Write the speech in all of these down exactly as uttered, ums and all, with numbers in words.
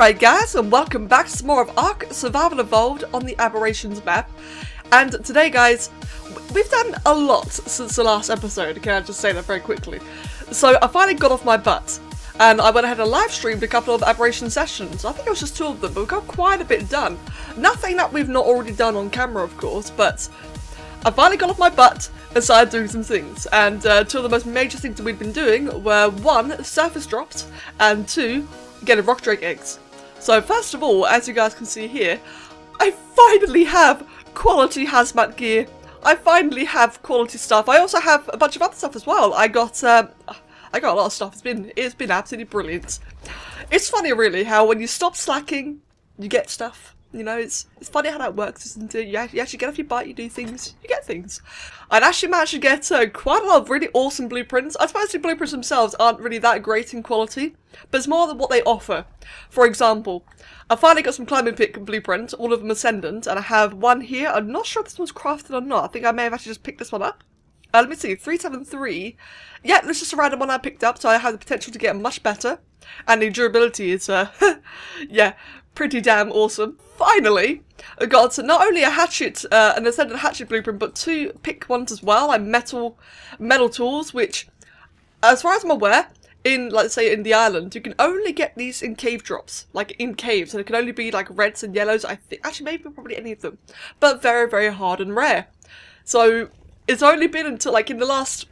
Alright guys, and welcome back to some more of ARK: Survival Evolved on the Aberrations map. And today guys, we've done a lot since the last episode, can I just say that very quickly. So I finally got off my butt, and I went ahead and live streamed a couple of Aberration sessions. I think it was just two of them, but we got quite a bit done. Nothing that we've not already done on camera of course, but I finally got off my butt and started doing some things, and uh, two of the most major things that we'd been doing were one, surface drops, and two, getting rock drake eggs. So first of all, as you guys can see here, I finally have quality hazmat gear. I finally have quality stuff. I also have a bunch of other stuff as well. I got um, I got a lot of stuff. It's been it's been absolutely brilliant. It's funny really how when you stop slacking, you get stuff. You know, it's it's funny how that works, isn't it? You actually get off your bike, you do things, you get things. I'd actually managed to get uh, quite a lot of really awesome blueprints. I suppose the blueprints themselves aren't really that great in quality, but it's more than what they offer. For example, I finally got some climbing pick blueprints, all of them ascendant, and I have one here. I'm not sure if this one's crafted or not. I think I may have actually just picked this one up. Uh, let me see, three seven three. Yeah, this is just a random one I picked up, so I have the potential to get much better. And the durability is, uh, yeah, pretty damn awesome. Finally, I got not only a hatchet, uh, an ascendant hatchet blueprint, but two pick ones as well, and metal, metal tools, which, as far as I'm aware, in, let's say, in the island, you can only get these in cave drops, like in caves, and it can only be like reds and yellows, I think, actually maybe probably any of them, but very, very hard and rare. So it's only been until, like, in the last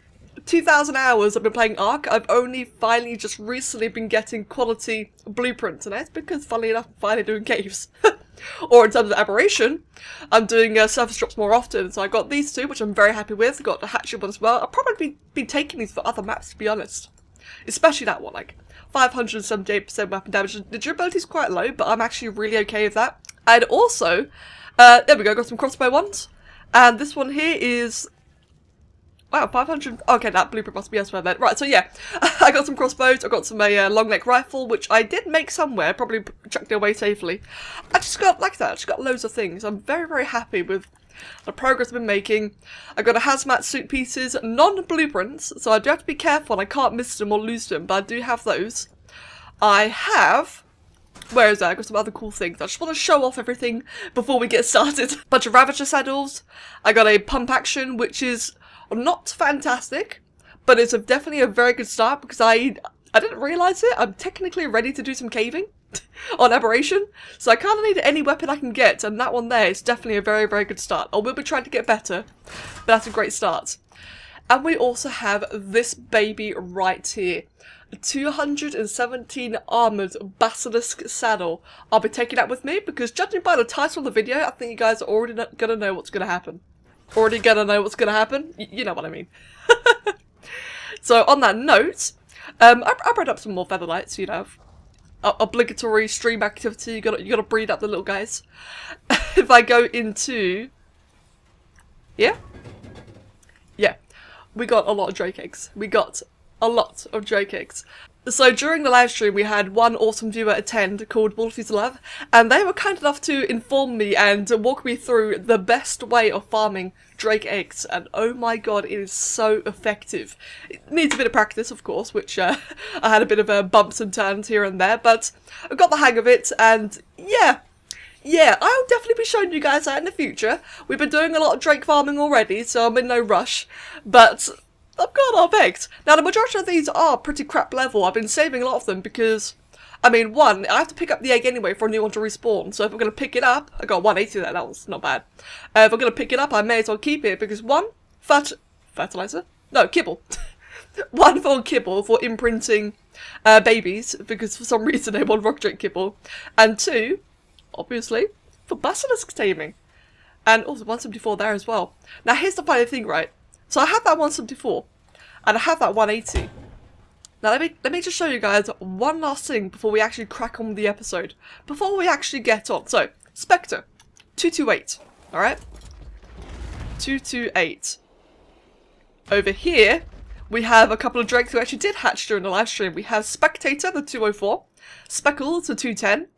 two thousand hours I've been playing ARK, I've only finally just recently been getting quality blueprints, and that's because, funnily enough, I'm finally doing caves. Or in terms of Aberration, I'm doing uh, surface drops more often, so I got these two, which I'm very happy with. I got the hatchet one as well. I'll probably be, be taking these for other maps, to be honest. Especially that one, like five hundred seventy-eight percent weapon damage. The durability is quite low, but I'm actually really okay with that. And also, uh, there we go, got some crossbow ones. And this one here is... wow, five hundred... okay, that blueprint must be elsewhere then. Right, so yeah, I got some crossbows, I got some a uh, long neck rifle, which I did make somewhere, probably chucked it away safely. I just got, like that, I just got loads of things. I'm very, very happy with the progress I've been making. I got a hazmat suit pieces, non-blueprints, so I do have to be careful, I can't miss them or lose them, but I do have those. I have... where is that? I've got some other cool things. I just want to show off everything before we get started. Bunch of Ravager saddles. I got a pump action, which is... not fantastic, but it's a, definitely a very good start because I I didn't realise it. I'm technically ready to do some caving on Aberration, so I kind of need any weapon I can get, and that one there is definitely a very, very good start. I will be trying to get better, but that's a great start. And we also have this baby right here. two hundred seventeen armoured Basilisk saddle. I'll be taking that with me because judging by the title of the video, I think you guys are already going to know what's going to happen. Already gonna know what's gonna happen. Y you know what I mean. So on that note, um, I, I bred up some more featherlights. You know, o obligatory stream activity. You gotta, you gotta breed up the little guys. If I go into, yeah, yeah, we got a lot of drake eggs. We got a lot of drake eggs. So during the live stream, we had one awesome viewer attend called Wolfie's Love, and they were kind enough to inform me and walk me through the best way of farming drake eggs, and oh my god, it is so effective. It needs a bit of practice, of course, which uh, I had a bit of uh, bumps and turns here and there, but I got the hang of it, and yeah, yeah, I'll definitely be showing you guys that in the future. We've been doing a lot of drake farming already, so I'm in no rush, but... I've got our eggs. Now, the majority of these are pretty crap level. I've been saving a lot of them because, I mean, one, I have to pick up the egg anyway for a new one to respawn. So if I'm going to pick it up, I got one eighty there, that was not bad. Uh, if I'm going to pick it up, I may as well keep it because one, fat fertilizer? No, kibble. One for kibble for imprinting uh, babies because for some reason they want rock drake kibble. And two, obviously, for basilisk taming. And also one seventy-four there as well. Now, here's the funny thing, right? So I have that one seventy-four, and I have that one eighty. Now let me let me just show you guys one last thing before we actually crack on with the episode. Before we actually get on. So, Spectre, two two eight, alright? two two eight. Over here, we have a couple of drakes who actually did hatch during the live stream. We have Spectator, the two oh four, Speckle, the two ten,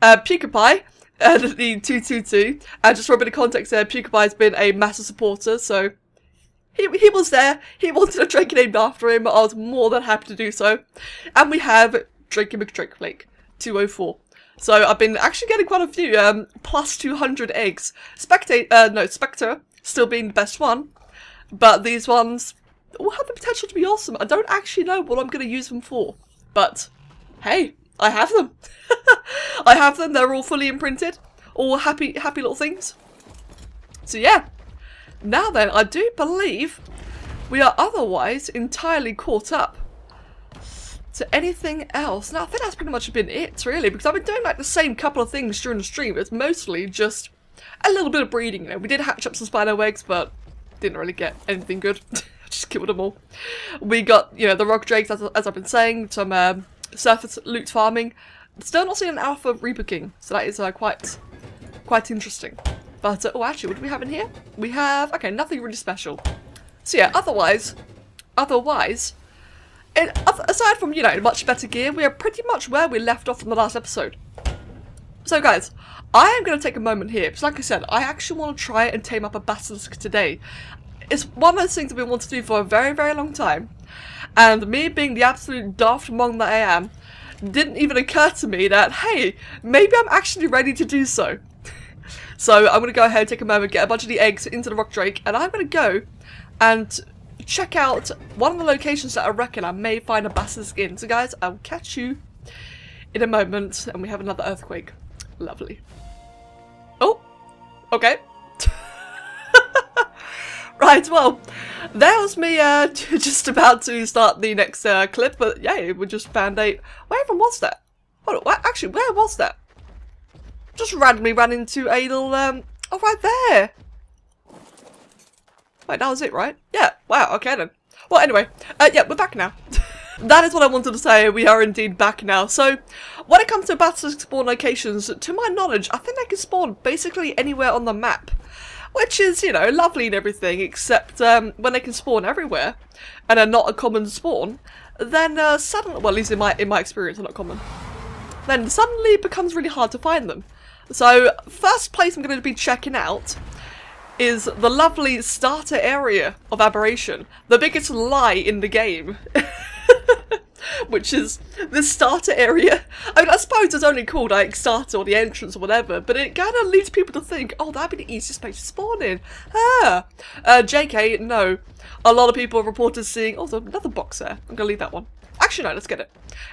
uh, Pukepi, uh, the two two two, and just for a bit of context there, Pukepi has been a massive supporter, so... He, he was there, he wanted a drake named after him, I was more than happy to do so. And we have Drakey McDrake Lake, two oh four. So I've been actually getting quite a few, um, plus two hundred eggs. Spectate, uh, no, Spectre, still being the best one. But these ones all have the potential to be awesome. I don't actually know what I'm going to use them for. But, hey, I have them. I have them, they're all fully imprinted. All happy, happy little things. So yeah. Now then, I do believe we are otherwise entirely caught up to anything else. Now, I think that's pretty much been it, really, because I've been doing, like, the same couple of things during the stream. It's mostly just a little bit of breeding, you know. We did hatch up some spiderwigs, but didn't really get anything good. Just killed them all. We got, you know, the rock drakes, as, as I've been saying, some um, surface loot farming. Still not seeing an alpha rebooking, so that is uh, quite, quite interesting. But, uh, oh, actually, what do we have in here? We have, okay, nothing really special. So, yeah, otherwise, otherwise, it, aside from, you know, much better gear, we are pretty much where we left off from the last episode. So, guys, I am going to take a moment here, because, like I said, I actually want to try and tame up a basilisk today. It's one of those things that we want to do for a very, very long time. And me being the absolute daft monk that I am, didn't even occur to me that, hey, maybe I'm actually ready to do so. So I'm going to go ahead, take a moment, get a bunch of the eggs into the rock drake, and I'm going to go and check out one of the locations that I reckon I may find a basilisk in. So guys, I will catch you in a moment, and we have another earthquake. Lovely. Oh, okay. Right, well, that was me uh, just about to start the next uh, clip, but yeah, we just found a... Where even was that? What, what, actually, where was that? Just randomly ran into a little, um, oh, right there. Wait, that was it, right? Yeah, wow, okay then. Well, anyway, uh, yeah, we're back now. That is what I wanted to say, we are indeed back now. So, when it comes to basilisk spawn locations, to my knowledge, I think they can spawn basically anywhere on the map. Which is, you know, lovely and everything, except um, when they can spawn everywhere, and are not a common spawn, then uh, suddenly, well, at least in my, in my experience, they're not common. Then suddenly it becomes really hard to find them. So, first place I'm going to be checking out is the lovely starter area of Aberration. The biggest lie in the game. Which is this starter area. I mean, I suppose it's only called, like, starter or the entrance or whatever, but it kind of leads people to think, oh, that'd be the easiest place to spawn in. Ah. Uh, J K, no. A lot of people have reported seeing... Oh, there's another box there. I'm going to leave that one. Actually, no, let's get it.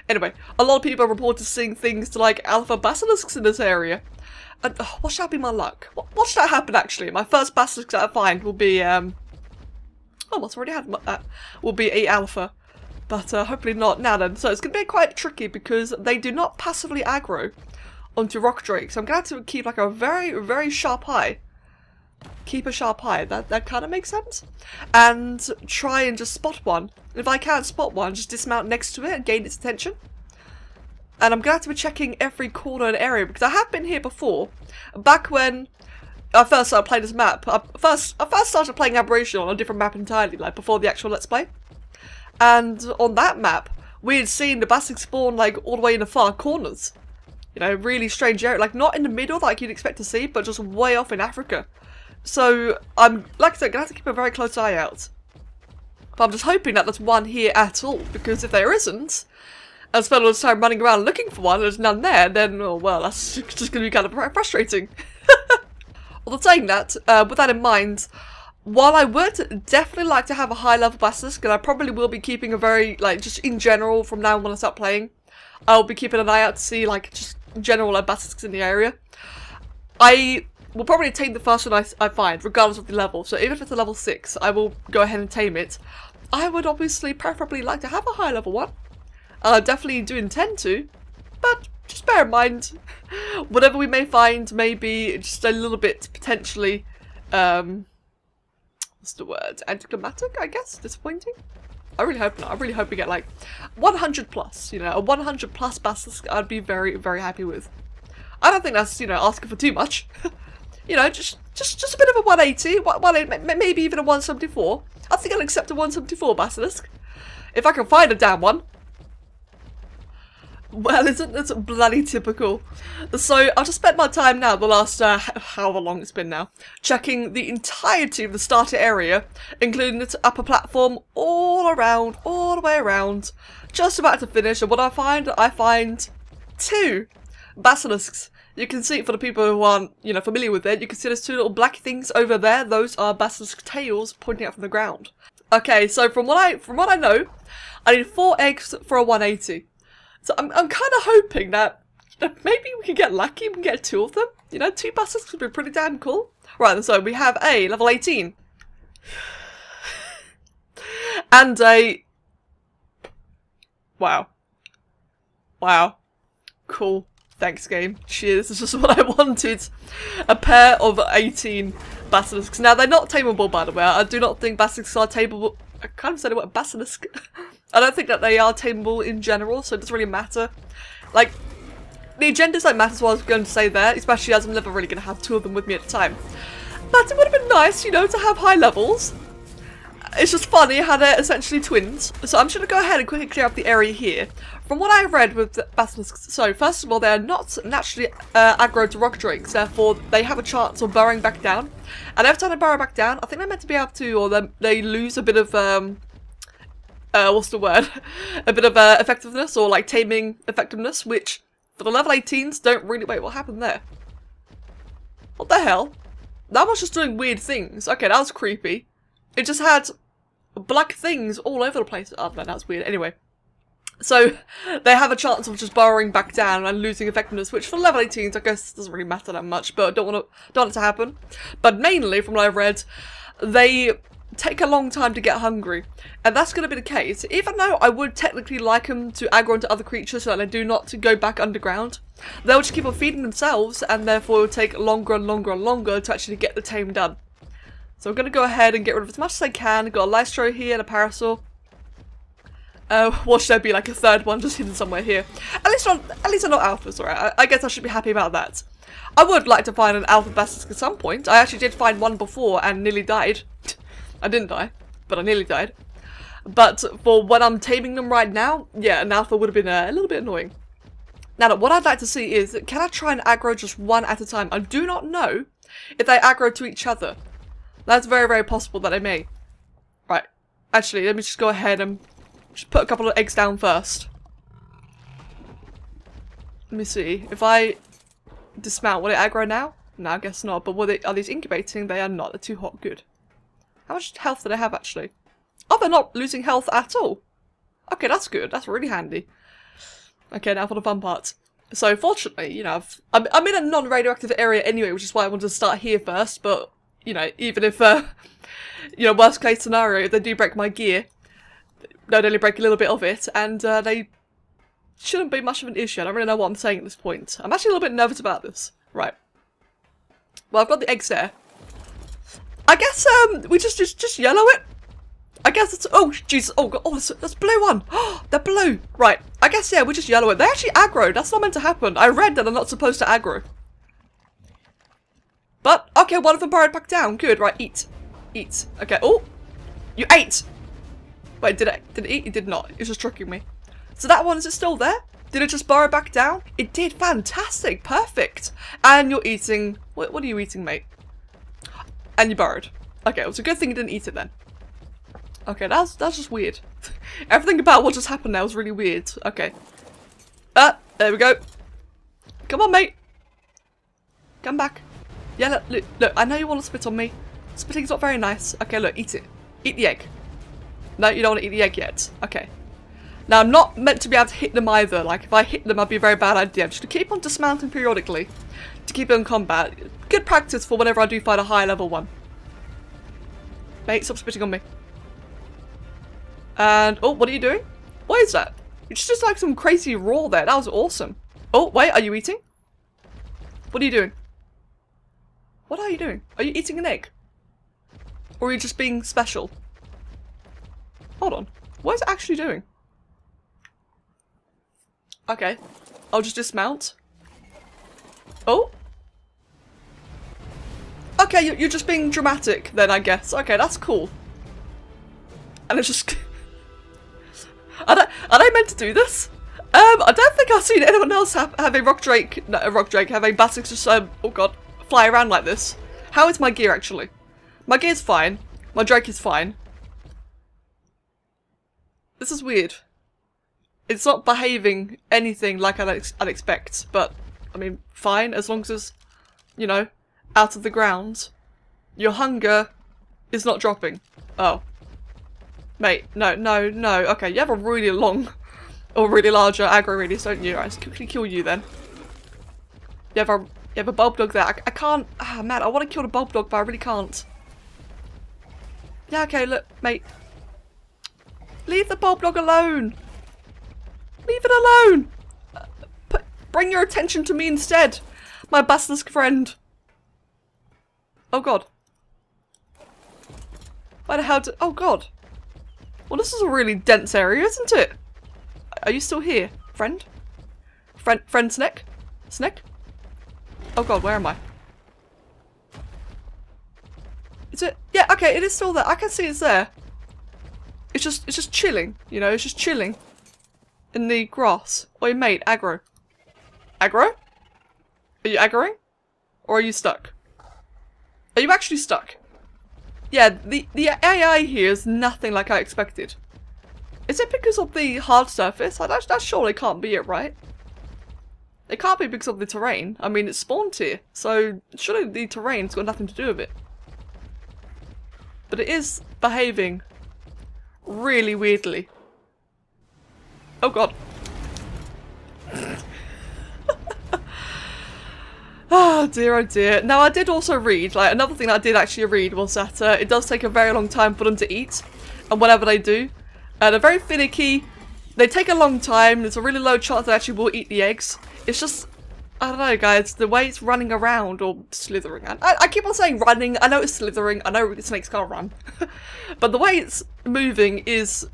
Anyway, a lot of people have reported seeing things to, like, alpha basilisks in this area. And, oh, what shall be my luck? What, what should that happen, actually? My first basilisk that I find will be, um... Oh, what's already had that? Will be a alpha. But uh, hopefully not now then. So it's going to be quite tricky because they do not passively aggro onto rock drake. So I'm going to have to keep, like, a very, very sharp eye. Keep a sharp eye. That, that kind of makes sense. And try and just spot one. If I can't spot one, just dismount next to it and gain its attention. And I'm going to have to be checking every corner and area because I have been here before. Back when I first started playing this map. I first, I first started playing Aberration on a different map entirely, like before the actual Let's Play. And on that map, we had seen the basilisk spawn, like, all the way in the far corners. You know, really strange area. Like, not in the middle, like you'd expect to see, but just way off in Africa. So, I'm, like I said, gonna have to keep a very close eye out. But I'm just hoping that there's one here at all, because if there isn't, and spend all this time running around looking for one, and there's none there, then, oh, well, that's just gonna be kind of frustrating. Although saying that, uh, with that in mind, while I would definitely like to have a high-level basilisk, and I probably will be keeping a very, like, just in general, from now on when I start playing, I'll be keeping an eye out to see, like, just general like, basilisks in the area. I will probably tame the first one I, I find, regardless of the level. So even if it's a level six, I will go ahead and tame it. I would obviously preferably like to have a high-level one. And I definitely do intend to, but just bear in mind, whatever we may find may be just a little bit potentially... Um, What's the word? Anticlimactic, I guess? Disappointing? I really hope not. I really hope we get, like, one hundred plus, you know, a one hundred plus basilisk I'd be very, very happy with. I don't think that's, you know, asking for too much. You know, just just, just a bit of a one eighty, one eighty, maybe even a one seventy-four. I think I'll accept a one seventy-four basilisk. If I can find a damn one. Well, isn't this bloody typical? So, I've just spent my time now, the last, uh, however long it's been now, checking the entirety of the starter area, including its upper platform, all around, all the way around, just about to finish, and what I find, I find two basilisks. You can see, for the people who aren't, you know, familiar with it, you can see there's two little black things over there. Those are basilisk tails pointing out from the ground. Okay, so from what I from what I know, I need four eggs for a one eighty. So I'm I'm kind of hoping that, you know, maybe we can get lucky. We can get two of them. You know, two basilisks would be pretty damn cool. Right, so we have a level eighteen and a wow, wow, cool. Thanks, game. Cheers. This is just what I wanted. A pair of eighteen basilisks. Now, they're not tameable, by the way. I do not think basilisks are tameable. I kind of said it what basilisk. I don't think that they are tameable in general, so it doesn't really matter. Like, the agendas don't matter, as well as I was going to say there, especially as I'm never really going to have two of them with me at a time. But it would have been nice, you know, to have high levels. It's just funny how they're essentially twins. So I'm just going to go ahead and quickly clear up the area here. From what I've read with basilisks, so first of all, they're not naturally uh, aggro to rock drakes, therefore they have a chance of burrowing back down. And every time they burrow back down, I think they're meant to be able to, or they lose a bit of, um, uh, what's the word? a bit of uh, effectiveness, or like taming effectiveness, which for the level eighteens don't really, wait, what happened there? What the hell? That was just doing weird things. Okay, that was creepy. It just had black things all over the place. Oh, no, that's weird. Anyway, so they have a chance of just burrowing back down and losing effectiveness, which for level eighteens, I guess, doesn't really matter that much, but I don't want to, don't want it to happen. But mainly, from what I've read, they take a long time to get hungry, and that's going to be the case. Even though I would technically like them to aggro into other creatures so that they do not go back underground, they'll just keep on feeding themselves, and therefore it will take longer and longer and longer to actually get the tame done. So I'm going to go ahead and get rid of as much as I can. I've got a lystro here and a parasol. Uh, what should there be, like a third one just hidden somewhere here? At least not, at least they're not alphas, alright? I, I guess I should be happy about that. I would like to find an alpha basilisk at some point. I actually did find one before and nearly died. I didn't die, but I nearly died. But for when I'm taming them right now, yeah, an alpha would have been uh, a little bit annoying. Now, what I'd like to see is, can I try and aggro just one at a time? I do not know if they aggro to each other. That's very, very possible that they may. Right. Actually, let me just go ahead and just put a couple of eggs down first. Let me see. If I dismount, will it aggro now? No, I guess not. But will they, are these incubating? They are not. They're too hot. Good. How much health do they have, actually? Oh, they're not losing health at all. Okay, that's good. That's really handy. Okay, now for the fun part. So, fortunately, you know, I've, I'm, I'm in a non-radioactive area anyway, which is why I wanted to start here first, but... You know, even if, uh, you know, worst case scenario, if they do break my gear, they'd only break a little bit of it, and uh, they shouldn't be much of an issue. I don't really know what I'm saying at this point. I'm actually a little bit nervous about this. Right. Well, I've got the eggs there. I guess um, we just, just just yellow it. I guess it's... Oh, Jesus. Oh, God. Oh, that's, that's blue one. Oh, they're blue. Right. I guess, yeah, we just yellow it. They actually aggro. That's not meant to happen. I read that I'm not supposed to aggro. But, okay, one of them burrowed back down. Good, right, eat. Eat. Okay, oh! You ate! Wait, did it, did it eat? It did not. It was just tricking me. So that one, is it still there? Did it just burrow back down? It did. Fantastic. Perfect. And you're eating... What, what are you eating, mate? And you burrowed. Okay, it was a good thing you didn't eat it then. Okay, that's that's just weird. Everything about what just happened there was really weird. Okay. Ah, there we go. Come on, mate. Come back. Yeah, look, look, look, I know you want to spit on me. Spitting's not very nice. Okay, look, eat it. Eat the egg. No, you don't want to eat the egg yet. Okay. Now, I'm not meant to be able to hit them either. Like, if I hit them, that'd be a very bad idea. I'm just going to keep on dismounting periodically to keep them in combat. Good practice for whenever I do fight a high level one. Mate, stop spitting on me. And, oh, what are you doing? What is that? It's just like some crazy roar there. That was awesome. Oh, wait, are you eating? What are you doing? What are you doing? Are you eating an egg? Or are you just being special? Hold on. What is it actually doing? Okay. I'll just dismount. Oh? Okay, you're just being dramatic then, I guess. Okay, that's cool. And it's just... are, they, are they meant to do this? Um, I don't think I've seen anyone else have, have a rock drake... No, a rock drake. Have a basilisk just... Um, oh, God. Fly around like this. How is my gear actually? My gear's fine. My drake is fine. This is weird. It's not behaving anything like I'd, ex I'd expect, but I mean, fine, as long as it's, you know, out of the ground. Your hunger is not dropping. Oh. Mate, no, no, no. Okay, you have a really long, or really larger aggro radius, don't you? Right, let's quickly kill you then. You have a, you have a bulb dog there. I, I can't, ah, man, I want to kill the bulb dog, but I really can't. Yeah, okay, look, mate. Leave the bulb dog alone. Leave it alone. Uh, put, bring your attention to me instead, my basilisk friend. Oh god. Why the hell did, oh god. Well, this is a really dense area, isn't it? Are you still here, friend? Friend, friend Snek? Snek? Oh god, where am I? Is it? Yeah, okay, it is still there. I can see it's there. It's just, it's just chilling, you know, it's just chilling. In the grass. Oi, mate, aggro. Aggro? Are you aggroing? Or are you stuck? Are you actually stuck? Yeah, the, the A I here is nothing like I expected. Is it because of the hard surface? I, that, that surely can't be it, right? It can't be because of the terrain. I mean, it's spawned here, so surely the terrain's got nothing to do with it. But it is behaving really weirdly. Oh god. Oh dear, oh dear. Now I did also read, like another thing that I did actually read was that uh, it does take a very long time for them to eat, and whatever they do. Uh, they're very finicky, they take a long time, there's a really low chance they actually will eat the eggs. It's just, I don't know guys, the way it's running around or slithering. I, I keep on saying running, I know it's slithering, I know snakes can't run. But the way it's moving is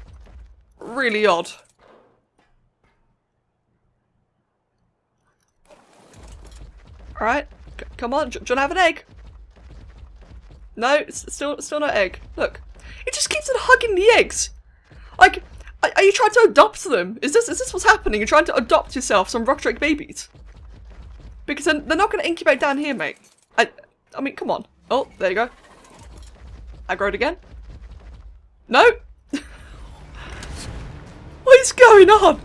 really odd. Alright, come on, do you want to have an egg? No, it's still, still no egg. Look, it just keeps on hugging the eggs. Like, are, are you trying to adopt them? Is this, is this what's happening? You're trying to adopt yourself some rock drake babies? Because then they're not going to incubate down here, mate. I, I mean, come on. Oh, there you go. Aggroed again. No. What is going on?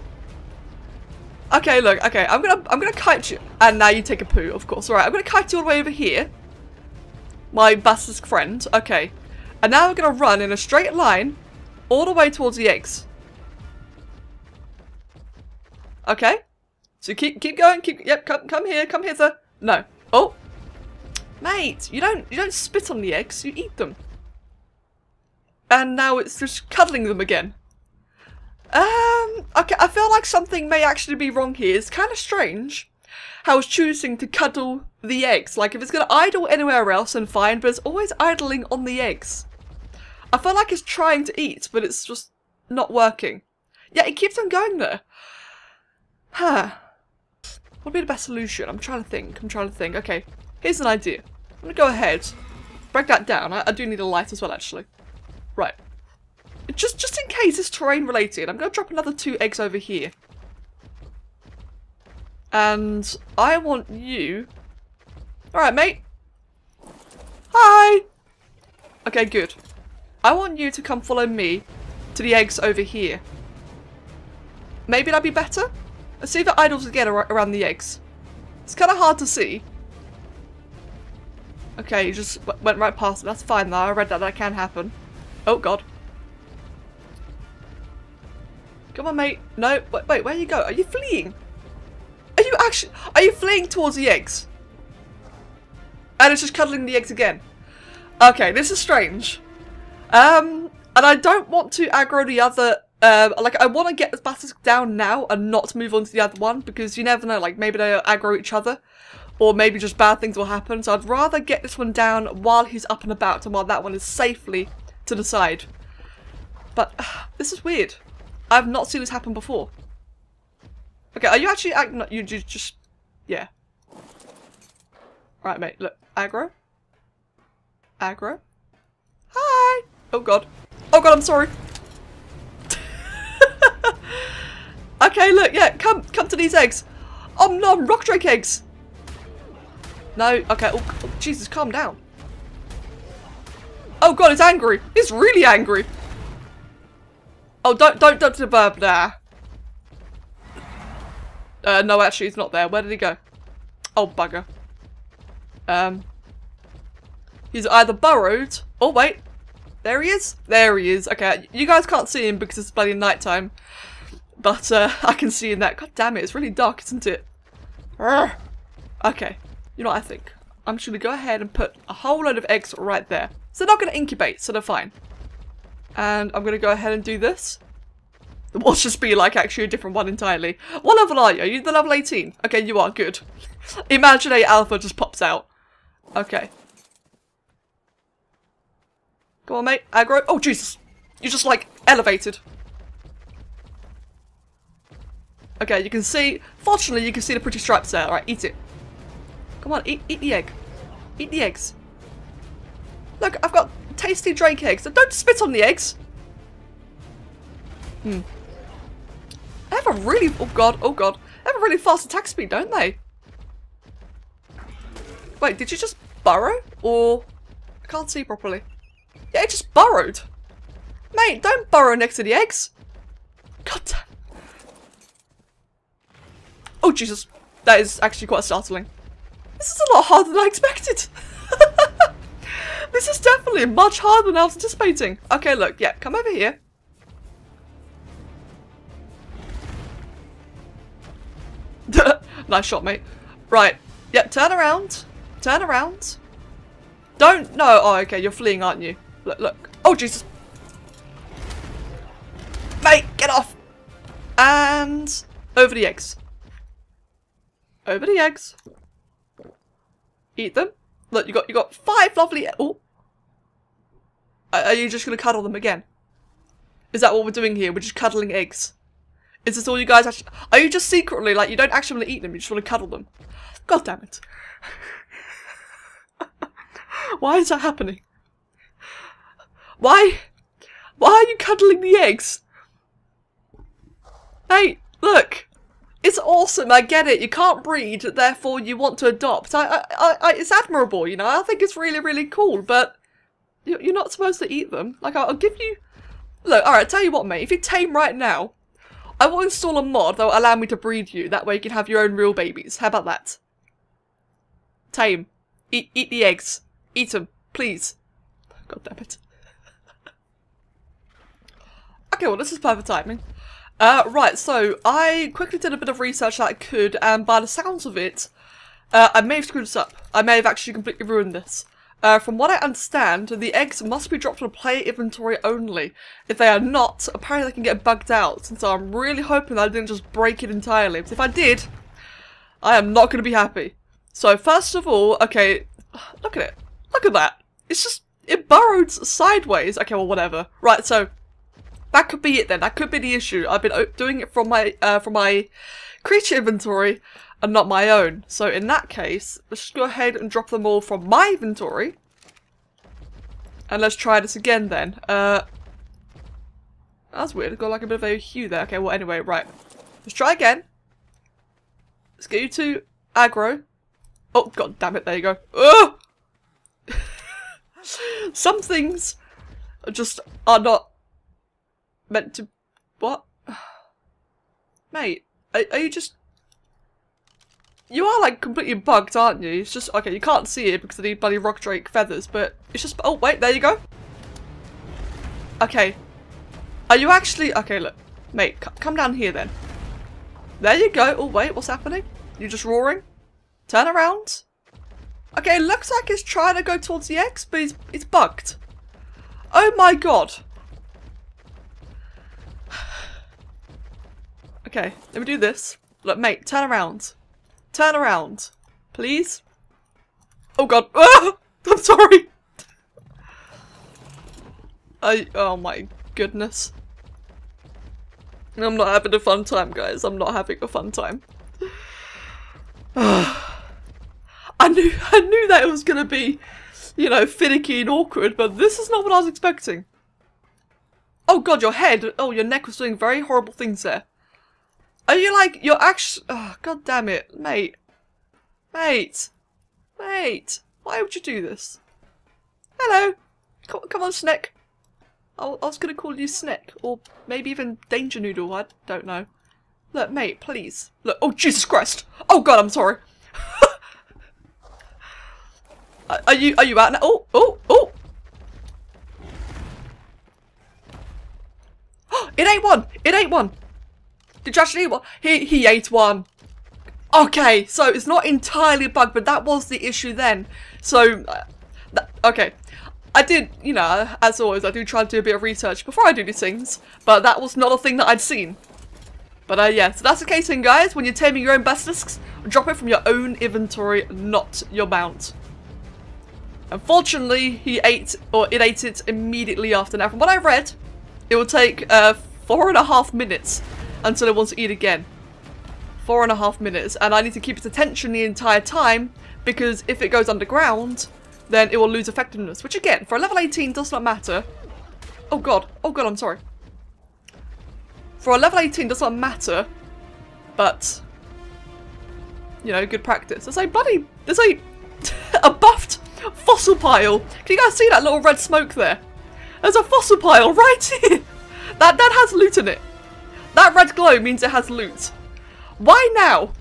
Okay, look, okay, I'm gonna I'm gonna kite you, and now you take a poo, of course. Alright, I'm gonna kite you all the way over here. My basilisk friend. Okay. And now we're gonna run in a straight line all the way towards the eggs. Okay? So keep keep going, keep yep, come come here, come hither. No. Oh. Mate, you don't you don't spit on the eggs, you eat them. And now it's just cuddling them again. Um, okay, I feel like something may actually be wrong here. It's kind of strange how it's choosing to cuddle the eggs. Like, if it's going to idle anywhere else, then fine, but it's always idling on the eggs. I feel like it's trying to eat, but it's just not working. Yeah, it keeps on going there. Huh. What would be the best solution? I'm trying to think. I'm trying to think. Okay, here's an idea. I'm going to go ahead, break that down. I, I do need a light as well, actually. Right. Just just in case it's terrain related, I'm going to drop another two eggs over here. And I want you... Alright, mate. Hi! Okay, good. I want you to come follow me to the eggs over here. Maybe that'd be better? Let's see if it idles again around the eggs. It's kind of hard to see. Okay, you just went right past it. That's fine, though. I read that. That can happen. Oh, God. Come on, mate. No, wait, wait, where you go? Are you fleeing? Are you actually, are you fleeing towards the eggs? And it's just cuddling the eggs again. Okay, this is strange. Um, and I don't want to aggro the other, uh, like I want to get this basilisk down now and not move on to the other one because you never know, like maybe they'll aggro each other or maybe just bad things will happen. So I'd rather get this one down while he's up and about and while that one is safely to the side. But uh, this is weird. I've not seen this happen before. Okay, are you actually acting? You, you just, yeah. Right, mate. Look, aggro, aggro. Hi. Oh god. Oh god. I'm sorry. Okay, look. Yeah, come, come to these eggs. Oh no, rock drake eggs. No. Okay. Oh, oh, Jesus, calm down. Oh god, it's angry. It's really angry. Oh, don't, don't, don't do the burb there. Uh, no, actually, he's not there. Where did he go? Oh, bugger. Um, he's either burrowed. Oh, wait. There he is. There he is. Okay, you guys can't see him because it's bloody nighttime. But uh, I can see him that. God damn it, it's really dark, isn't it? Urgh. Okay, you know what I think? I'm just going to go ahead and put a whole load of eggs right there. So they're not going to incubate, so they're fine. And I'm going to go ahead and do this. The walls just be like actually a different one entirely. What level are you? Are you the level eighteen? Okay, you are. Good. Imaginary alpha just pops out. Okay. Go on, mate. Aggro. Oh, Jesus. You're just like elevated. Okay, you can see. Fortunately, you can see the pretty stripes there. Alright, eat it. Come on, eat, eat the egg. Eat the eggs. Look, I've got tasty Drake eggs. Don't spit on the eggs. Hmm. They have a really... Oh, God. Oh, God. They have a really fast attack speed, don't they? Wait, did you just burrow? Or... I can't see properly. Yeah, it just burrowed. Mate, don't burrow next to the eggs. God damn. Oh, Jesus. That is actually quite startling. This is a lot harder than I expected. This is definitely much harder than I was anticipating. Okay, look. Yeah, come over here. Nice shot, mate. Right. Yep, yeah, turn around. Turn around. Don't... No. Oh, okay. You're fleeing, aren't you? Look, look. Oh, Jesus. Mate, get off. And... Over the eggs. Over the eggs. Eat them. Look, you got you got five lovely... Oh. Are you just going to cuddle them again? Is that what we're doing here? We're just cuddling eggs. Is this all you guys actually... Are you just secretly, like, you don't actually want to eat them, you just want to cuddle them? God damn it. Why is that happening? Why? Why are you cuddling the eggs? Hey, look. It's awesome, I get it. You can't breed, therefore you want to adopt. I, I, I, I it's admirable, you know. I think it's really, really cool, but you're not supposed to eat them. Like, I'll give you... Look, alright, tell you what, mate. If you tame right now, I will install a mod that will allow me to breed you. That way you can have your own real babies. How about that? Tame. Eat, eat the eggs. Eat them, please. God damn it. Okay, well, this is perfect timing. Uh, right, so I quickly did a bit of research that I could, and by the sounds of it, uh, I may have screwed this up. I may have actually completely ruined this. Uh, from what I understand, the eggs must be dropped from the player inventory only. If they are not, apparently they can get bugged out, and so I'm really hoping that I didn't just break it entirely. But if I did, I am not going to be happy. So first of all, okay, look at it. Look at that. It's just, it burrowed sideways. Okay, well, whatever. Right, so... That could be it then. That could be the issue. I've been doing it from my uh, from my creature inventory and not my own. So in that case, let's just go ahead and drop them all from my inventory. And let's try this again then. Uh, that's weird. I've got like a bit of a hue there. Okay, well anyway, right. Let's try again. Let's get you to aggro. Oh, god damn it. There you go. Oh! Some things just are not... meant to... What? Mate, are, are you just... You are, like, completely bugged, aren't you? It's just... Okay, you can't see it because of the bloody rock drake feathers, but it's just... Oh, wait, there you go. Okay. Are you actually... Okay, look. Mate, c come down here, then. There you go. Oh, wait, what's happening? You're just roaring? Turn around. Okay, it looks like it's trying to go towards the X, but it's, it's bugged. Oh, my God. Okay, let me do this. Look, mate, turn around. Turn around. Please. Oh, God. Ah! I'm sorry. I, oh, my goodness. I'm not having a fun time, guys. I'm not having a fun time. I knew, I knew that it was going to be, you know, finicky and awkward, but this is not what I was expecting. Oh, God, your head. Oh, your neck was doing very horrible things there. Are you like, you're actually, oh, god damn it, mate, mate, mate, why would you do this? Hello, come, come on, Snek. I, I was going to call you Snek, or maybe even Danger Noodle, I don't know. Look, mate, please, look, oh, Jesus Christ, oh, god, I'm sorry. Are you are you out now? Oh, oh, oh! It ate one! It ate one! Did you actually eat one? He, he ate one. Okay, so it's not entirely bugged, but that was the issue then. So, uh, that, okay. I did, you know, as always, I do try to do a bit of research before I do these things, but that was not a thing that I'd seen. But uh, yeah, so that's the case then, guys. When you're taming your own basilisks, drop it from your own inventory, not your mount. Unfortunately, he ate, or it ate it immediately after. Now, from what I read, it will take uh, four and a half minutes until it wants to eat again. Four and a half minutes, and I need to keep its attention the entire time, because if it goes underground, then it will lose effectiveness, which again, for a level eighteen does not matter. Oh god, oh god, I'm sorry. For a level eighteen does not matter, but, you know, good practice. There's a buddy, there's a, a buffed fossil pile. Can you guys see that little red smoke there? There's a fossil pile right here. That, that has loot in it. That red glow means it has loot. Why now?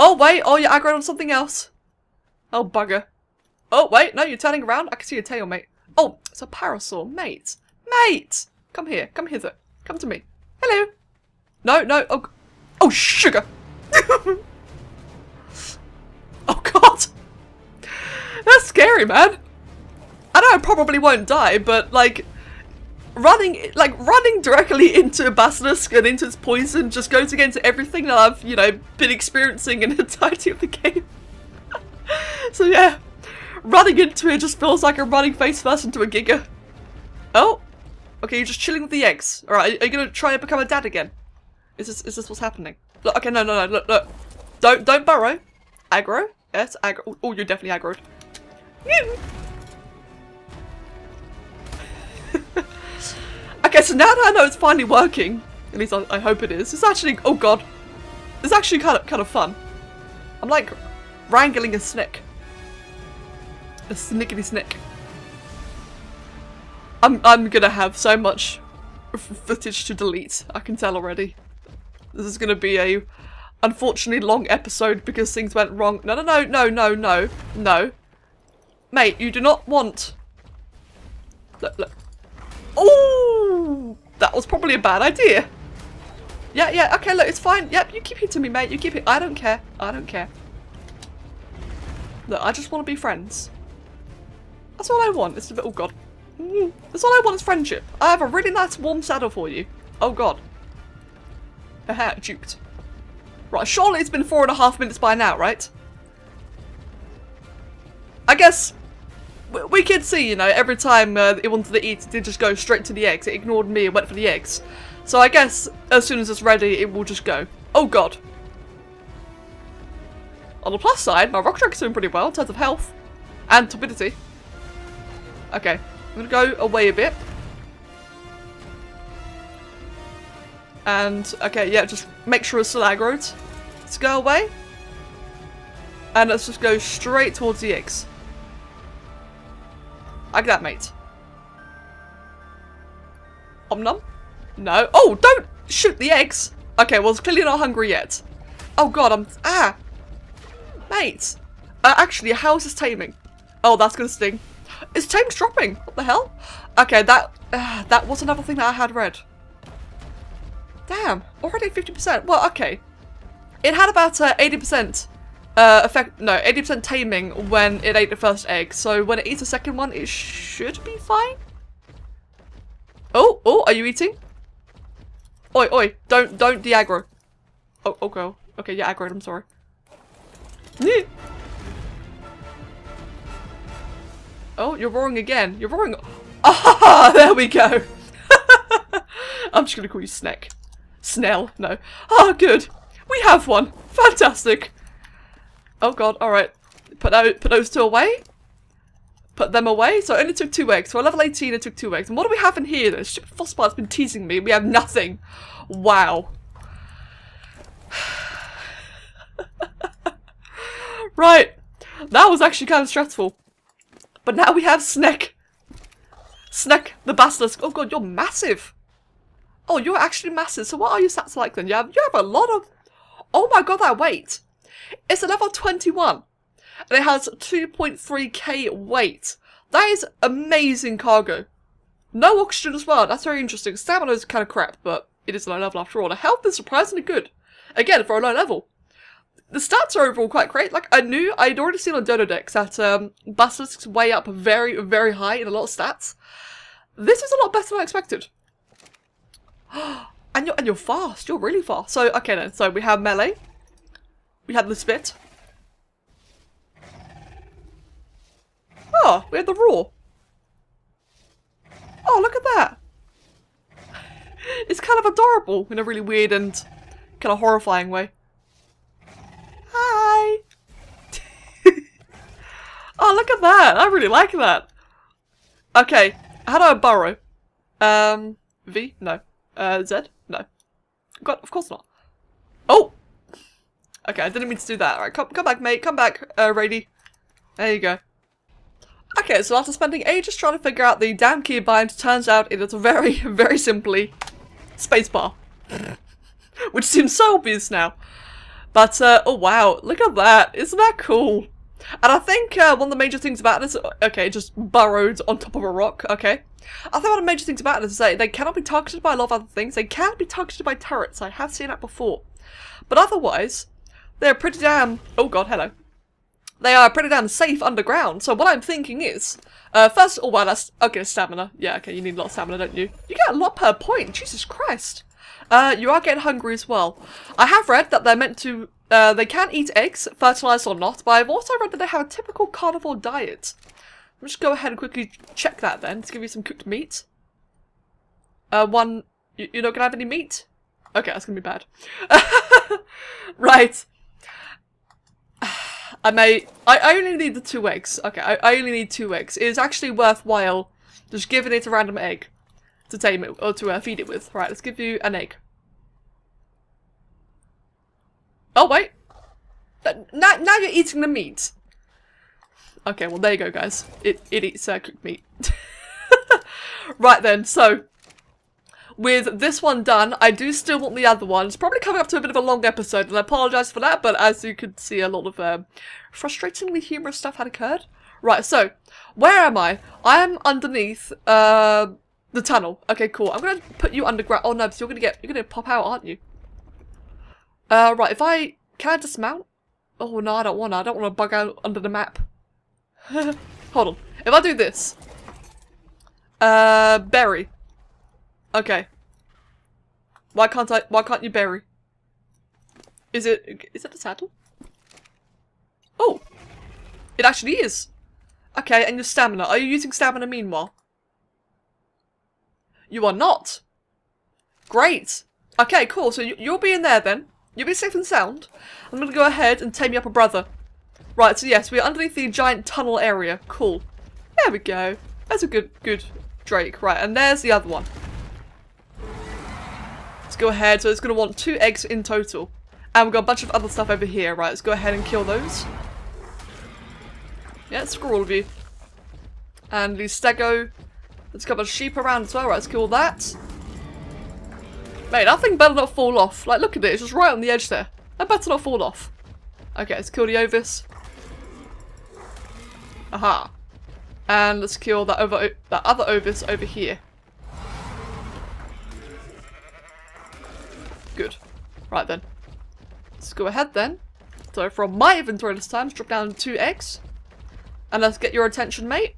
Oh wait, oh you're aggroed on something else. Oh bugger. Oh wait, no, you're turning around. I can see your tail, mate. Oh, it's a parasaur, mate. Mate! Come here, come hither. Come to me. Hello. No, no, oh, oh sugar! Oh god! That's scary, man. I know I probably won't die, but like running like running directly into a basilisk and into its poison just goes against everything that I've, you know, been experiencing in the entirety of the game. So yeah, running into it just feels like I'm running face first into a giga. Oh, okay, you're just chilling with the eggs. All right, are you gonna try and become a dad again? Is this is this what's happening? Look, okay, no, no, no, look, look, don't don't burrow, aggro, yes, aggro. Oh, you're definitely aggroed. Okay, so now that I know it's finally working, at least I, I hope it is. It's actually, oh god, it's actually kind of kind of fun. I'm like wrangling a snake, a snickety snake. I'm, I'm gonna have so much footage to delete, I can tell already. This is gonna be a, unfortunately, long episode because things went wrong. No, no, no, no, no, no, no. Mate, you do not want... Look, look. Oh, that was probably a bad idea. Yeah, yeah, okay, look, it's fine. Yep, you keep hitting me, mate, you keep it. I don't care, I don't care. Look, I just want to be friends. That's all I want, it's a bit, oh god. That's all I want is friendship. I have a really nice warm saddle for you. Oh god. Haha, duped. Right, surely it's been four and a half minutes by now, right? I guess we, we could see, you know, every time uh, it wanted to eat, it did just go straight to the eggs. It ignored me and went for the eggs. So I guess as soon as it's ready, it will just go. Oh god. On the plus side, my rock track's doing pretty well in terms of health and turbidity. Okay. I'm gonna go away a bit. And, okay, yeah, just make sure it's still aggroed. Let's go away. And let's just go straight towards the eggs. Like that, mate. Om nom? No. Oh, don't shoot the eggs! Okay, well, it's clearly not hungry yet. Oh, God, I'm... Ah! Mate! Uh, actually, how is this taming? Oh, that's gonna sting. It's tame's dropping. What the hell? Okay, that uh, that was another thing that I had read. Damn, already fifty percent. Well, okay. It had about uh, eighty percent uh, effect. No, eighty percent taming when it ate the first egg. So when it eats the second one, it should be fine. Oh, oh, are you eating? Oi, oi! Don't, don't de-aggro. Oh, oh, girl. Okay, yeah, aggroed. I'm sorry. Oh, you're roaring again. You're roaring. Ah, there we go. I'm just going to call you Snek. Snell, no. Ah, good. We have one. Fantastic. Oh, God. All right. Put, out, put those two away. Put them away. So it only took two eggs. So at level eighteen, it took two eggs. And what do we have in here? This stupid fossil has been teasing me. We have nothing. Wow. Right. That was actually kind of stressful. But now we have Snek. Snek, the basilisk. Oh god, you're massive. Oh, you're actually massive. So what are your stats like then? You have, you have a lot of... Oh my god, that weight. It's a level twenty-one. and it has two point three K weight. That is amazing cargo. No oxygen as well, that's very interesting. Stamina is kind of crap, but it is low level after all. The health is surprisingly good, again, for a low level. The stats are overall quite great. Like, I knew, I'd already seen on Dodo decks that um, Basilisk's way up very, very high in a lot of stats. This is a lot better than I expected. And you're, and you're fast, you're really fast. So, okay then, so we have melee. We had the spit. Oh, we had the roar. Oh, look at that. It's kind of adorable in a really weird and kind of horrifying way. Hi. Oh, look at that. I really like that. Okay, how do I burrow? Um, V? No. Uh, Z? No. God, of course not. Oh! Okay, I didn't mean to do that. Alright, come, come back, mate. Come back, uh, Rady. There you go. Okay, so after spending ages trying to figure out the damn keybind, turns out it is very, very simply spacebar. Which seems so obvious now. But, uh, oh wow, look at that. Isn't that cool? And I think uh, one of the major things about this... Okay, it just burrowed on top of a rock, okay. I think one of the major things about this is that they cannot be targeted by a lot of other things. They can be targeted by turrets. I have seen that before. But otherwise, they're pretty damn... Oh god, hello. They are pretty damn safe underground. So what I'm thinking is... Uh, first... Oh, well, that's... Okay, stamina. Yeah, okay, you need a lot of stamina, don't you? You get a lot per point. Jesus Christ. Uh, you are getting hungry as well. I have read that they're meant to... Uh, they can eat eggs, fertilized or not, but I've also read that they have a typical carnivore diet. I'll just go ahead and quickly check that then, to give you some cooked meat. Uh, one... You, you're not gonna have any meat? Okay, that's gonna be bad. Right. I may... I only need the two eggs. Okay, I, I only need two eggs. It is actually worthwhile just giving it a random egg to tame it, or to uh, feed it with. Right, let's give you an egg. Oh, wait. Now, now you're eating the meat. Okay, well, there you go, guys. It, it eats uh, cooked meat. Right then, so with this one done, I do still want the other one. It's probably coming up to a bit of a long episode, and I apologise for that, but as you can see, a lot of um, frustratingly humorous stuff had occurred. Right, so where am I? I am underneath uh, the tunnel. Okay, cool. I'm going to put you underground. Oh, no, because you're going to get, you're going to pop out, aren't you? Uh, right, if I... Can I dismount? Oh, no, I don't want to. I don't want to bug out under the map. Hold on. If I do this... Uh, bury. Okay. Why can't I... Why can't you bury? Is it... Is it a saddle? Oh! It actually is! Okay, and your stamina. Are you using stamina meanwhile? You are not! Great! Okay, cool. So you, you'll be in there then. You'll be safe and sound. I'm going to go ahead and tame you up a brother. Right, so yes, we're underneath the giant tunnel area. Cool. There we go. That's a good, good Drake. Right, and there's the other one. Let's go ahead. So it's going to want two eggs in total. And we've got a bunch of other stuff over here. Right, let's go ahead and kill those. Yeah, screw all of you. And the stego. Let's got a sheep around as well. Right, let's kill that. Mate, that thing better not fall off. Like, look at it. It's just right on the edge there. That better not fall off. Okay, let's kill the Ovis. Aha. And let's kill that, over, that other Ovis over here. Good. Right then. Let's go ahead then. So from my inventory this time, let's drop down two eggs. And let's get your attention, mate.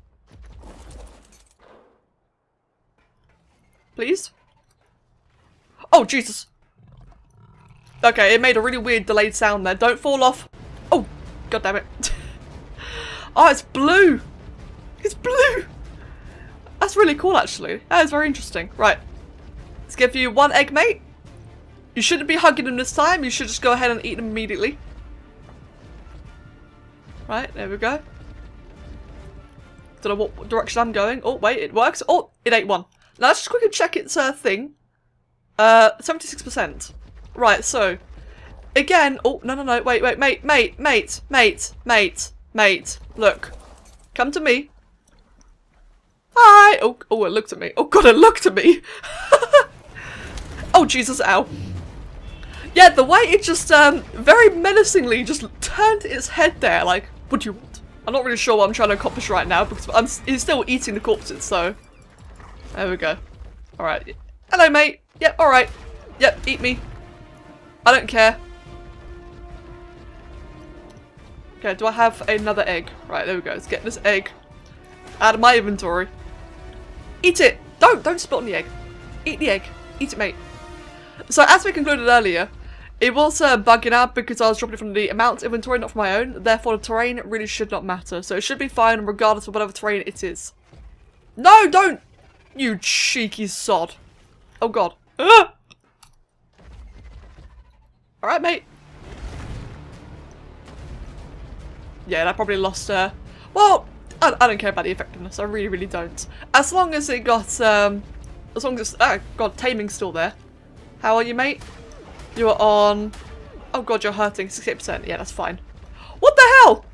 Please. Oh, Jesus. Okay, it made a really weird delayed sound there. Don't fall off. Oh, god damn it. Oh, it's blue. It's blue. That's really cool, actually. That is very interesting. Right. Let's give you one egg, mate. You shouldn't be hugging him this time. You should just go ahead and eat him immediately. Right, there we go. Don't know what direction I'm going. Oh, wait, it works. Oh, it ate one. Now, let's just quickly check its uh, thing. Uh, seventy-six percent. Right, so. Again, oh, no, no, no, wait, wait, mate, mate, mate, mate, mate, mate. Look. Come to me. Hi! Oh, oh, it looked at me. Oh, God, it looked at me! Oh, Jesus, ow. Yeah, the way it just, um, very menacingly just turned its head there, like, What do you want? I'm not really sure what I'm trying to accomplish right now because I'm he's still eating the corpses, so... There we go. Alright. Hello, mate. Yep, yeah, alright. Yep, yeah, eat me. I don't care. Okay, do I have another egg? Right, there we go. Let's get this egg out of my inventory. Eat it! Don't! Don't spit on the egg. Eat the egg. Eat it, mate. So, as we concluded earlier, it was uh, bugging out because I was dropping it from the amount inventory, not from my own. Therefore, the terrain really should not matter. So, it should be fine regardless of whatever terrain it is. No, don't! You cheeky sod. Oh, God. Ah! Alright, mate. Yeah, that probably lost... Uh, well, I, I don't care about the effectiveness. I really, really don't. As long as it got... Um, as long as... Ah, God, taming's still there. How are you, mate? You are on... Oh, God, you're hurting. sixty-eight percent. Yeah, that's fine. What the hell?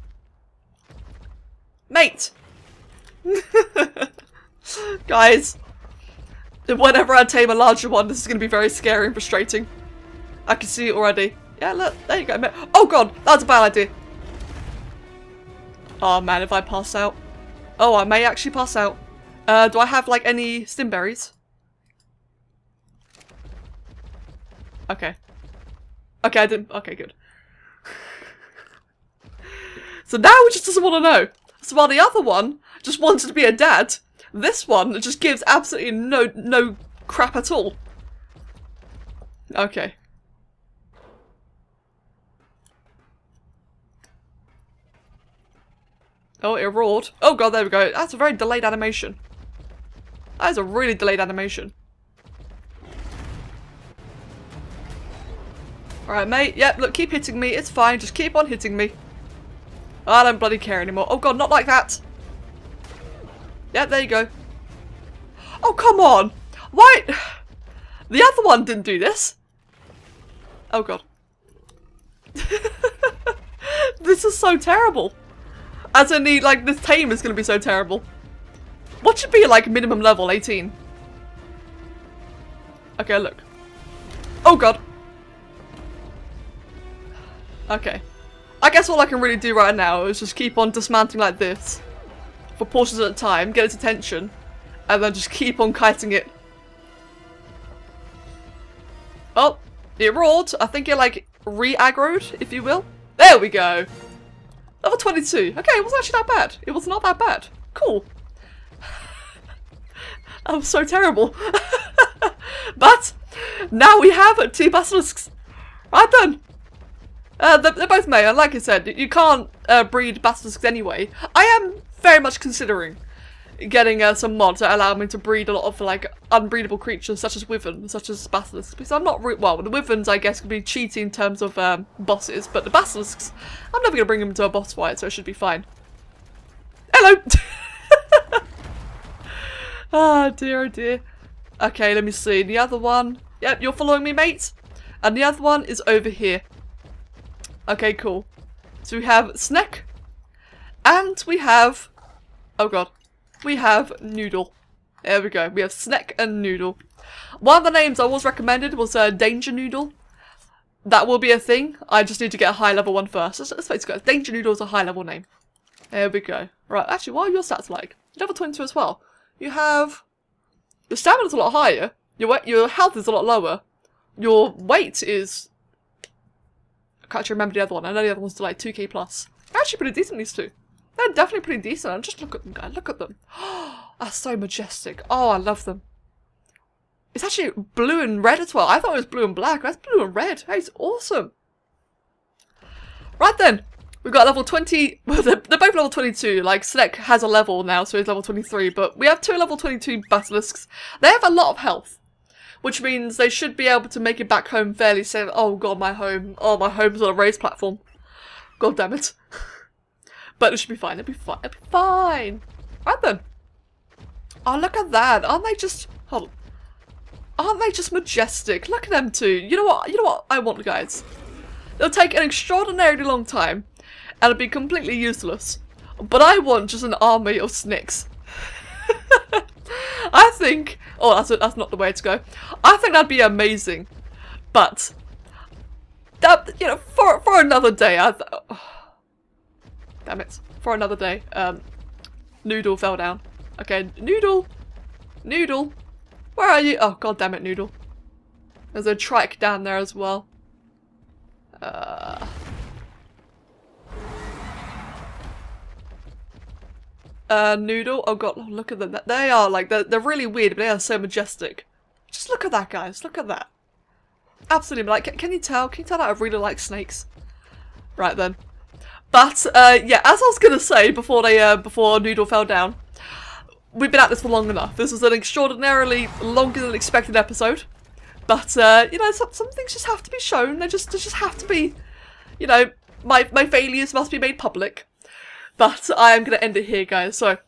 Mate. Guys. Whenever I tame a larger one, this is going to be very scary and frustrating. I can see it already. Yeah, look. There you go, mate. Oh, God. That's a bad idea. Oh, man. If I pass out. Oh, I may actually pass out. Uh, do I have, like, any stimberries? Okay. Okay, I didn't... Okay, good. So now he just doesn't want to know. So while the other one just wanted to be a dad, this one just gives absolutely no no crap at all. Okay. Oh, it roared. Oh, God, there we go. That's a very delayed animation. That is a really delayed animation. Alright, mate. Yep, look, keep hitting me. It's fine. Just keep on hitting me. I don't bloody care anymore. Oh, God, not like that. Yep, there you go. Oh, come on. Why? The other one didn't do this. Oh, God. This is so terrible. As in, the, like, this tame is going to be so terrible. What should be, like, minimum level? eighteen. Okay, look. Oh, God. Okay. I guess all I can really do right now is just keep on dismounting like this for portions at a time, get its attention, and then just keep on kiting it. Oh, it roared. I think it, like, re-aggroed, if you will. There we go. Level twenty-two. Okay, it wasn't actually that bad. It was not that bad. Cool. That was so terrible. But now we have two basilisks. Right then. Uh, they're, they're both male, like I said, you can't uh, breed basilisks anyway. I am very much considering getting uh, some mods that allow me to breed a lot of, like, unbreedable creatures, such as wyvern, such as basilisks, because I'm not, re well, the wyverns, I guess, could be cheating in terms of um, bosses, but the basilisks, I'm never going to bring them to a boss fight, so it should be fine. Hello! Oh dear, oh dear. Okay, let me see, the other one, yep, you're following me, mate, and the other one is over here. Okay, cool. So we have Snek, and we have, oh god, we have Noodle. There we go. We have Snek and Noodle. One of the names I was recommended was uh, Danger Noodle. That will be a thing. I just need to get a high level one first. Let's, let's wait to go. Danger Noodle is a high level name. There we go. Right, actually, what are your stats like? Level twenty-two as well. You have, your stamina's a lot higher. Your, your health is a lot lower. Your weight is... I can't actually remember the other one. I know the other one's to like two K plus. They're actually pretty decent, these two. They're definitely pretty decent. And just look at them, guys. Look at them. Oh, that's so majestic. Oh, I love them. It's actually blue and red as well. I thought it was blue and black. That's blue and red. That is awesome. Right then. We've got level twenty. Well, they're, they're both level twenty-two. Like, Snek has a level now, so he's level twenty-three. But we have two level twenty-two basilisks. They have a lot of health, which means they should be able to make it back home fairly safe. Oh god, my home. Oh, my home's on a raised platform. God damn it. But it should be fine. It'll be fine. It'll be fine. Right then. Oh, look at that. Aren't they just... Hold on. Aren't they just majestic? Look at them two. You know what? You know what I want, guys? They'll take an extraordinarily long time, and it'll be completely useless. But I want just an army of Snicks. I think... Oh, that's, a, that's not the way to go. I think that'd be amazing. But, that, you know, for, for another day, I... Th Damn it. For another day. Um, Noodle fell down. Okay, Noodle! Noodle! Where are you? Oh, god damn it, Noodle. There's a trike down there as well. Uh... Uh, Noodle. Oh god, oh, look at them. They are like, they're, they're really weird, but they are so majestic. Just look at that, guys. Look at that. Absolutely. Like, can, can you tell? Can you tell that I really like snakes? Right then. But, uh, yeah, as I was gonna say before they, uh, before Noodle fell down, we've been at this for long enough. This was an extraordinarily longer than expected episode. But, uh, you know, some, some things just have to be shown. They just, they just have to be, you know, my, my failures must be made public. But I am going to end it here, guys. So,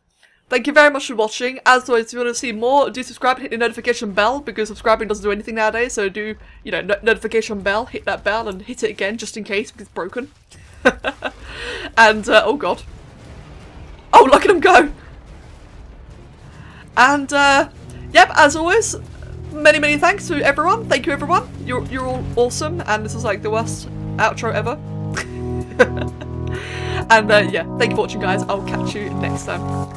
thank you very much for watching. As always, if you want to see more, do subscribe and hit the notification bell, because subscribing doesn't do anything nowadays. So do, you know, no notification bell, hit that bell, and hit it again just in case, because it's broken. And, uh, oh god. Oh, look at him go! And, uh, yep, as always, many, many thanks to everyone. Thank you, everyone. You're, you're all awesome, and this is like the worst outro ever. And uh, yeah, thank you for watching, guys. I'll catch you next time.